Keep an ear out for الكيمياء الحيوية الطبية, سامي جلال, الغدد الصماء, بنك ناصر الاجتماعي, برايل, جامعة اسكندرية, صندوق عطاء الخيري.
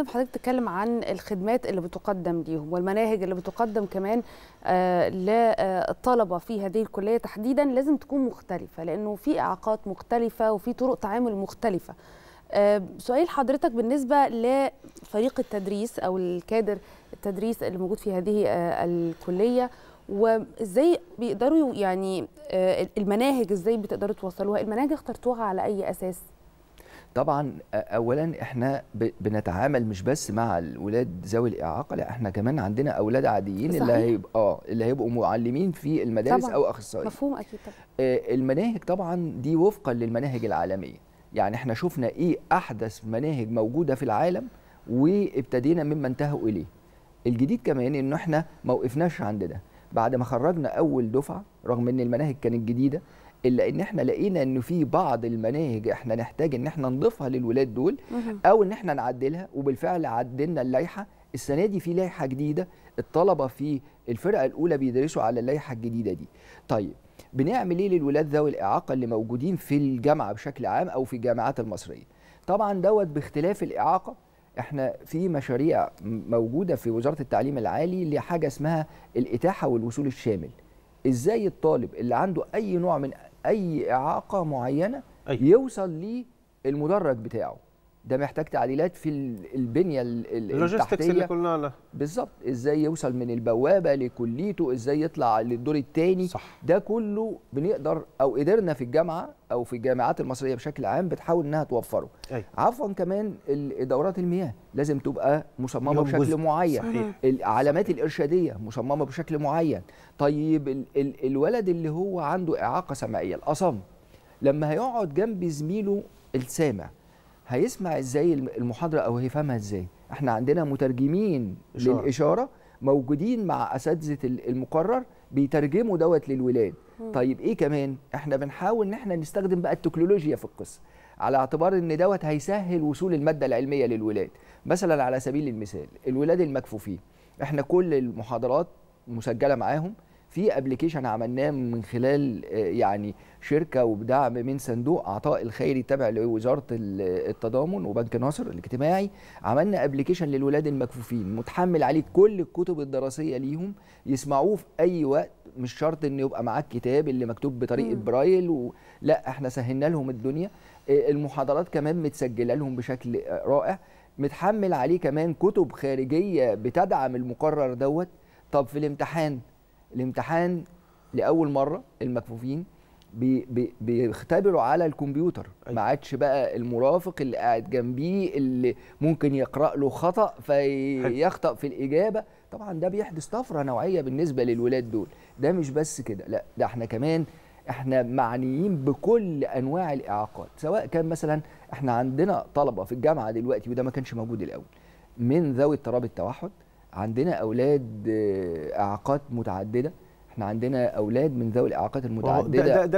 حضرتك بتتكلم عن الخدمات اللي بتقدم ليهم والمناهج اللي بتقدم كمان للطلبه في هذه الكليه تحديدا، لازم تكون مختلفه لانه في اعاقات مختلفه وفي طرق تعامل مختلفه. سؤال حضرتك بالنسبه لفريق التدريس او الكادر التدريس اللي موجود في هذه الكليه، وازاي بيقدروا يعني المناهج ازاي بتقدروا توصلوها؟ المناهج اخترتوها على اي اساس؟ طبعا اولا احنا بنتعامل مش بس مع الولاد ذوي الاعاقه، لا احنا كمان عندنا اولاد عاديين اللي هيبقوا معلمين في المدارس طبعًا. او اخصائيين. مفهوم اكيد طبعا. المناهج طبعا دي وفقا للمناهج العالميه، يعني احنا شفنا ايه احدث مناهج موجوده في العالم وابتدينا مما انتهوا اليه. الجديد كمان انه احنا ما وقفناش عندنا، بعد ما خرجنا اول دفعه رغم ان المناهج كانت جديده الا ان احنا لقينا ان في بعض المناهج احنا نحتاج ان احنا نضيفها للولاد دول او ان احنا نعدلها، وبالفعل عدلنا اللائحه. السنه دي في لائحه جديده، الطلبه في الفرقه الاولى بيدرسوا على اللائحه الجديده دي. طيب بنعمل ايه للولاد ذوي الاعاقه اللي موجودين في الجامعه بشكل عام او في الجامعات المصريه؟ طبعا باختلاف الاعاقه احنا في مشاريع موجوده في وزاره التعليم العالي لحاجه اسمها الاتاحه والوصول الشامل. ازاي الطالب اللي عنده اي نوع من اي اعاقه معينه يوصل للمدرج بتاعه؟ ده محتاج تعديلات في البنيه اللوجيستكس اللي قلنا له بالظبط، ازاي يوصل من البوابه لكليته، ازاي يطلع للدور الثاني. ده كله بنقدر او قدرنا في الجامعه او في الجامعات المصريه بشكل عام بتحاول انها توفره. عفوا كمان دورات المياه لازم تبقى مصممه بشكل معين، صحيح. العلامات الارشاديه مصممه بشكل معين. طيب الولد اللي هو عنده اعاقه سمعيه الاصم لما هيقعد جنب زميله السامع هيسمع ازاي المحاضره او هيفهمها ازاي؟ احنا عندنا مترجمين للاشاره موجودين مع اساتذه المقرر بيترجموا دوت للولاد. طيب ايه كمان؟ احنا بنحاول ان احنا نستخدم بقى التكنولوجيا في القصه على اعتبار ان دوت هيسهل وصول الماده العلميه للولاد. مثلا على سبيل المثال الولاد المكفوفين، احنا كل المحاضرات مسجله معاهم في ابليكيشن عملناه من خلال يعني شركه وبدعم من صندوق عطاء الخيري تابع لوزاره التضامن وبنك ناصر الاجتماعي. عملنا ابليكيشن للولاد المكفوفين متحمل عليه كل الكتب الدراسيه ليهم، يسمعوه في اي وقت، مش شرط ان يبقى معاك كتاب اللي مكتوب بطريقه برايل لا احنا سهلنا لهم الدنيا. المحاضرات كمان متسجله لهم بشكل رائع، متحمل عليه كمان كتب خارجيه بتدعم المقرر دوت. طب في الامتحان لاول مره المكفوفين بيختبروا على الكمبيوتر، ما عادش بقى المرافق اللي قاعد جنبيه اللي ممكن يقرأ له خطأ فيخطأ في الإجابة. طبعا ده بيحدث طفرة نوعية بالنسبة للولاد دول. ده مش بس كده، لا ده احنا كمان احنا معنيين بكل أنواع الإعاقات، سواء كان مثلا احنا عندنا طلبة في الجامعة دلوقتي وده ما كانش موجود الأول من ذوي اضطراب التوحد، عندنا أولاد إعاقات متعددة، احنا عندنا أولاد من ذوي الإعاقات المتعددة.